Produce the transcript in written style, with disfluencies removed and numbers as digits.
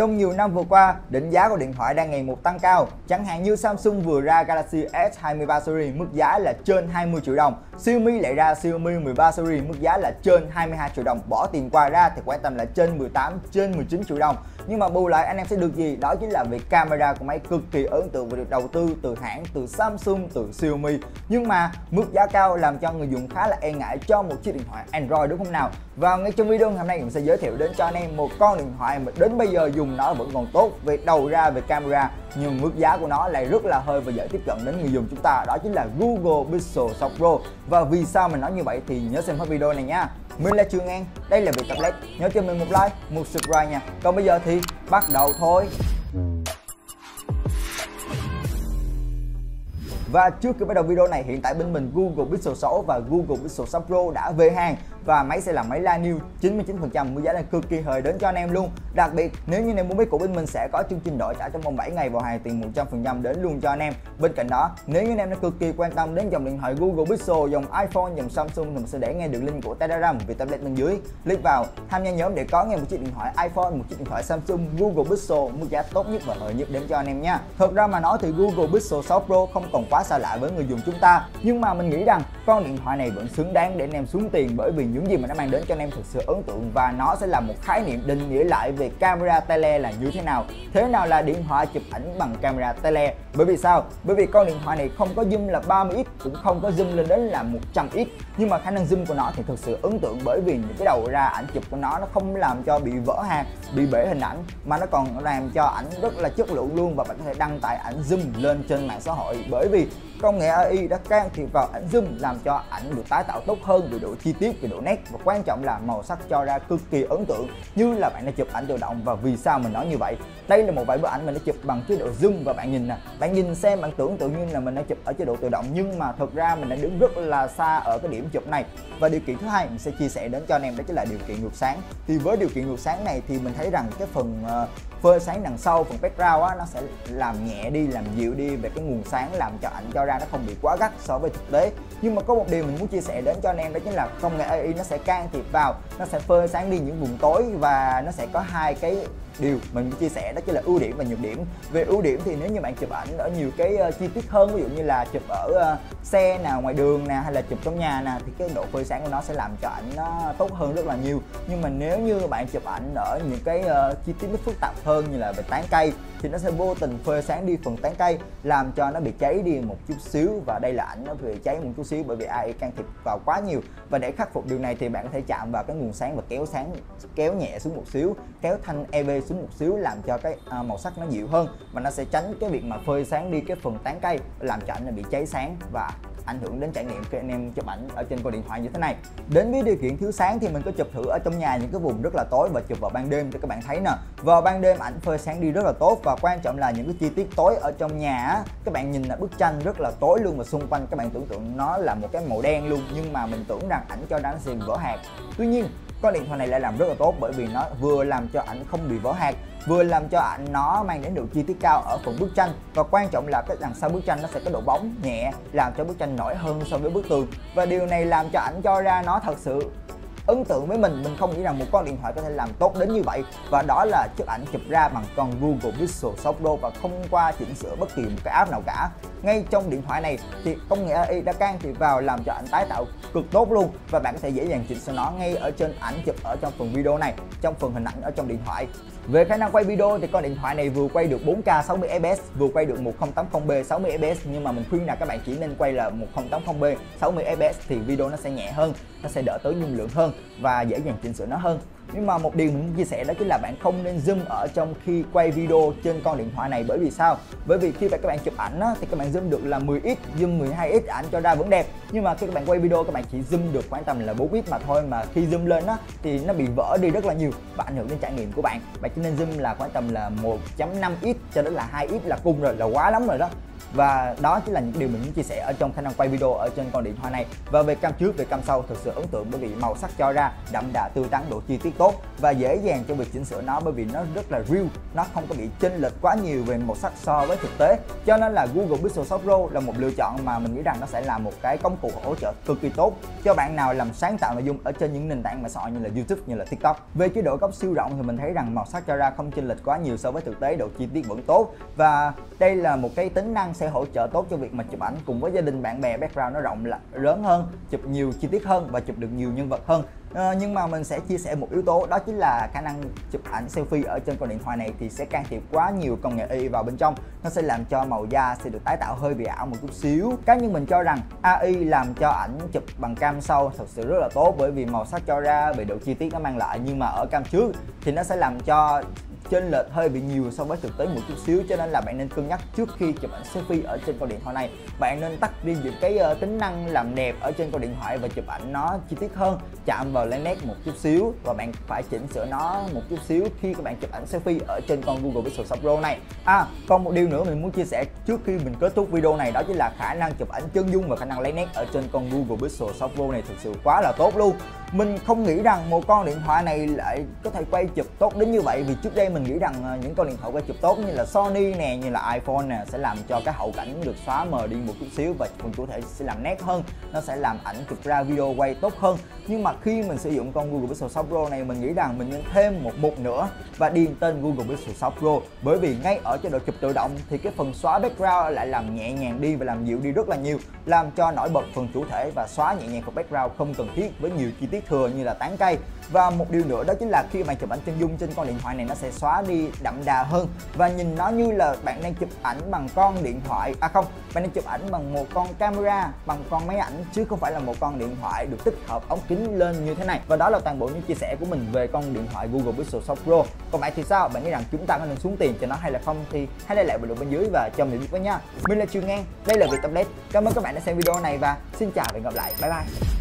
Trong nhiều năm vừa qua, định giá của điện thoại đang ngày một tăng cao. Chẳng hạn như Samsung vừa ra Galaxy S23 Series mức giá là trên 20 triệu đồng. Xiaomi lại ra Xiaomi 13 Series mức giá là trên 22 triệu đồng. Bỏ tiền qua ra thì khoảng tầm là trên 18, trên 19 triệu đồng. Nhưng mà bù lại anh em sẽ được gì? Đó chính là việc camera của máy cực kỳ ấn tượng và được đầu tư từ hãng, từ Samsung, từ Xiaomi. Nhưng mà mức giá cao làm cho người dùng khá là e ngại cho một chiếc điện thoại Android, đúng không nào? Và ngay trong video hôm nay mình sẽ giới thiệu đến cho anh em một con điện thoại mà đến bây giờ dùng nó vẫn còn tốt về đầu ra, về camera, nhưng mức giá của nó lại rất là hơi và dễ tiếp cận đến người dùng chúng ta, đó chính là Google Pixel 6 Pro. Và vì sao mình nói như vậy thì nhớ xem hết video này nha. Mình là Trương Anh, đây là Viettablet, nhớ cho mình một like, một subscribe nha. Còn bây giờ thì bắt đầu thôi. Và trước khi bắt đầu video này, hiện tại bên mình Google Pixel 6 và Google Pixel 6 Pro đã về hàng và máy sẽ là máy la new 99%, với giá là cực kỳ hời đến cho anh em luôn. Đặc biệt nếu như anh em muốn biết của bên mình sẽ có chương trình đổi trả trong vòng 7 ngày vào hàng tiền 100% đến luôn cho anh em. Bên cạnh đó, nếu như anh em đã cực kỳ quan tâm đến dòng điện thoại Google Pixel, dòng iPhone, dòng Samsung thì mình sẽ để ngay đường link của Telegram Viettablet bên dưới. Click vào tham gia nhóm để có ngay một chiếc điện thoại iPhone, một chiếc điện thoại Samsung, Google Pixel mức giá tốt nhất và hời nhất đến cho anh em nha. Thật ra mà nói thì Google Pixel 6 Pro không còn quá xa lạ với người dùng chúng ta, nhưng mà mình nghĩ rằng con điện thoại này vẫn xứng đáng để anh em xuống tiền, bởi vì những gì mà nó mang đến cho anh em thực sự ấn tượng, và nó sẽ là một khái niệm định nghĩa lại về camera tele là như thế nào. Thế nào là điện thoại chụp ảnh bằng camera tele? Bởi vì sao? Bởi vì con điện thoại này không có zoom là 30x, cũng không có zoom lên đến là 100x, nhưng mà khả năng zoom của nó thì thực sự ấn tượng, bởi vì những cái đầu ra ảnh chụp của nó không làm cho bị vỡ hạt, bị bể hình ảnh, mà nó còn làm cho ảnh rất là chất lượng luôn, và bạn có thể đăng tải ảnh zoom lên trên mạng xã hội, bởi vì công nghệ AI đã can thiệp vào ảnh zoom làm cho ảnh được tái tạo tốt hơn về độ chi tiết, về độ nét, và quan trọng là màu sắc cho ra cực kỳ ấn tượng, như là bạn đã chụp ảnh tự động. Và vì sao mình nói như vậy? Đây là một vài bức ảnh mình đã chụp bằng chế độ zoom, và bạn nhìn nè, bạn nhìn xem, bạn tưởng tượng như là mình đã chụp ở chế độ tự động, nhưng mà thật ra mình đã đứng rất là xa ở cái điểm chụp này. Và điều kiện thứ hai mình sẽ chia sẻ đến cho anh em, đó chính là điều kiện ngược sáng. Thì với điều kiện ngược sáng này thì mình thấy rằng cái phần phơi sáng đằng sau, phần background á, nó sẽ làm nhẹ đi, làm dịu đi về cái nguồn sáng, làm cho ảnh cho ra nó không bị quá gắt so với thực tế. Nhưng mà có một điều mình muốn chia sẻ đến cho anh em, đó chính là công nghệ AI nó sẽ can thiệp vào, nó sẽ phơi sáng đi những vùng tối, và nó sẽ có hai cái điều mình chia sẻ, đó chính là ưu điểm và nhược điểm. Về ưu điểm thì nếu như bạn chụp ảnh ở nhiều cái chi tiết hơn, ví dụ như là chụp ở xe nè, ngoài đường nè, hay là chụp trong nhà nè, thì cái độ phơi sáng của nó sẽ làm cho ảnh nó tốt hơn rất là nhiều. Nhưng mà nếu như bạn chụp ảnh ở những cái chi tiết nó phức tạp hơn, như là về tán cây, thì nó sẽ vô tình phơi sáng đi phần tán cây, làm cho nó bị cháy đi một chút xíu, và đây là ảnh nó bị cháy một chút xíu bởi vì AI can thiệp vào quá nhiều. Và để khắc phục điều này thì bạn có thể chạm vào cái nguồn sáng và kéo sáng, kéo nhẹ xuống một xíu, kéo thanh EV xuống một xíu, làm cho cái màu sắc nó dịu hơn, và nó sẽ tránh cái việc mà phơi sáng đi cái phần tán cây, làm cho ảnh là bị cháy sáng và ảnh hưởng đến trải nghiệm khi anh em chụp ảnh ở trên con điện thoại như thế này. Đến với điều kiện thiếu sáng thì mình có chụp thử ở trong nhà những cái vùng rất là tối và chụp vào ban đêm cho các bạn thấy nè. Vào ban đêm ảnh phơi sáng đi rất là tốt, và quan trọng là những cái chi tiết tối ở trong nhà, các bạn nhìn là bức tranh rất là tối luôn, và xung quanh các bạn tưởng tượng nó là một cái màu đen luôn, nhưng mà mình tưởng rằng ảnh cho nó sẽ vỡ hạt. Tuy nhiên con điện thoại này lại làm rất là tốt, bởi vì nó vừa làm cho ảnh không bị vỡ hạt, vừa làm cho ảnh nó mang đến độ chi tiết cao ở phần bức tranh, và quan trọng là cái đằng sau bức tranh nó sẽ có độ bóng nhẹ, làm cho bức tranh nổi hơn so với bức tường, và điều này làm cho ảnh cho ra nó thật sự ấn tượng với mình. Mình không nghĩ rằng một con điện thoại có thể làm tốt đến như vậy, và đó là chiếc ảnh chụp ra bằng con Google Pixel 6 Pro và không qua chỉnh sửa bất kỳ một cái app nào cả. Ngay trong điện thoại này thì công nghệ AI đã can thiệp vào, làm cho ảnh tái tạo cực tốt luôn, và bạn có thể dễ dàng chỉnh sửa nó ngay ở trên ảnh chụp ở trong phần video này, trong phần hình ảnh ở trong điện thoại. Về khả năng quay video thì con điện thoại này vừa quay được 4K 60fps, vừa quay được 1080p 60fps, nhưng mà mình khuyên là các bạn chỉ nên quay là 1080p 60fps thì video nó sẽ nhẹ hơn, nó sẽ đỡ tới dung lượng hơn và dễ dàng chỉnh sửa nó hơn. Nhưng mà một điều mình muốn chia sẻ đó chính là bạn không nên zoom ở trong khi quay video trên con điện thoại này. Bởi vì sao? Bởi vì khi các bạn chụp ảnh á, thì các bạn zoom được là 10x, zoom 12x ảnh cho ra vẫn đẹp, nhưng mà khi các bạn quay video các bạn chỉ zoom được khoảng tầm là 4x mà thôi, mà khi zoom lên á thì nó bị vỡ đi rất là nhiều và ảnh hưởng đến trải nghiệm của bạn. Bạn chỉ nên zoom là khoảng tầm là 1.5x cho đến là 2x là cùng rồi, là quá lắm rồi đó. Và đó chính là những điều mình muốn chia sẻ ở trong khả năng quay video ở trên con điện thoại này. Và về cam trước, về cam sau thực sự ấn tượng bởi vì màu sắc cho ra đậm đà, tươi tắn, độ chi tiết tốt và dễ dàng cho việc chỉnh sửa nó, bởi vì nó rất là real, nó không có bị chênh lệch quá nhiều về màu sắc so với thực tế. Cho nên là Google Pixel 6 Pro là một lựa chọn mà mình nghĩ rằng nó sẽ là một cái công cụ hỗ trợ cực kỳ tốt cho bạn nào làm sáng tạo nội dung ở trên những nền tảng mạng xã hội như là YouTube, như là TikTok. Về chế độ góc siêu rộng thì mình thấy rằng màu sắc cho ra không chênh lệch quá nhiều so với thực tế, độ chi tiết vẫn tốt, và đây là một cái tính năng sẽ hỗ trợ tốt cho việc mà chụp ảnh cùng với gia đình, bạn bè, background nó rộng lớn hơn, chụp nhiều chi tiết hơn và chụp được nhiều nhân vật hơn. Nhưng mà mình sẽ chia sẻ một yếu tố, đó chính là khả năng chụp ảnh selfie ở trên con điện thoại này thì sẽ can thiệp quá nhiều công nghệ AI vào bên trong. Nó sẽ làm cho màu da sẽ được tái tạo hơi bị ảo một chút xíu. Cá nhân mình cho rằng AI làm cho ảnh chụp bằng cam sau thật sự rất là tốt, bởi vì màu sắc cho ra về độ chi tiết nó mang lại, nhưng mà ở cam trước thì nó sẽ làm cho chênh lệch hơi bị nhiều so với thực tế một chút xíu. Cho nên là bạn nên cân nhắc trước khi chụp ảnh selfie ở trên con điện thoại này, bạn nên tắt đi những cái tính năng làm đẹp ở trên con điện thoại và chụp ảnh nó chi tiết hơn, chạm vào lấy nét một chút xíu, và bạn phải chỉnh sửa nó một chút xíu khi các bạn chụp ảnh selfie ở trên con Google Pixel 6 Pro này. Còn một điều nữa mình muốn chia sẻ trước khi mình kết thúc video này, đó chính là khả năng chụp ảnh chân dung và khả năng lấy nét ở trên con Google Pixel 6 Pro này thực sự quá là tốt luôn. Mình không nghĩ rằng một con điện thoại này lại có thể quay chụp tốt đến như vậy, vì trước đây mình nghĩ rằng những con điện thoại quay chụp tốt như là Sony nè, như là iPhone nè sẽ làm cho cái hậu cảnh được xóa mờ đi một chút xíu và phần chủ thể sẽ làm nét hơn, nó sẽ làm ảnh chụp ra video quay tốt hơn. Nhưng mà khi mình sử dụng con Google Pixel 6 Pro này, mình nghĩ rằng mình nên thêm một mục nữa và điền tên Google Pixel 6 Pro, bởi vì ngay ở chế độ chụp tự động thì cái phần xóa background lại làm nhẹ nhàng đi và làm dịu đi rất là nhiều, làm cho nổi bật phần chủ thể và xóa nhẹ nhàng phần background không cần thiết với nhiều chi tiết thừa như là tán cây. Và một điều nữa đó chính là khi bạn chụp ảnh chân dung trên con điện thoại này, nó sẽ xóa đi đậm đà hơn và nhìn nó như là bạn đang chụp ảnh bằng con điện thoại, bạn đang chụp ảnh bằng một con camera, bằng con máy ảnh, chứ không phải là một con điện thoại được tích hợp ống kính lên như thế này. Và đó là toàn bộ những chia sẻ của mình về con điện thoại Google Pixel 6 Pro. Còn bạn thì sao? Bạn nghĩ rằng chúng ta có nên xuống tiền cho nó hay là không thì hãy để lại bình luận bên dưới và cho mình biết với nha. Mình là Trương Anh, đây là Viettablet. Cảm ơn các bạn đã xem video này và xin chào và hẹn gặp lại. Bye bye.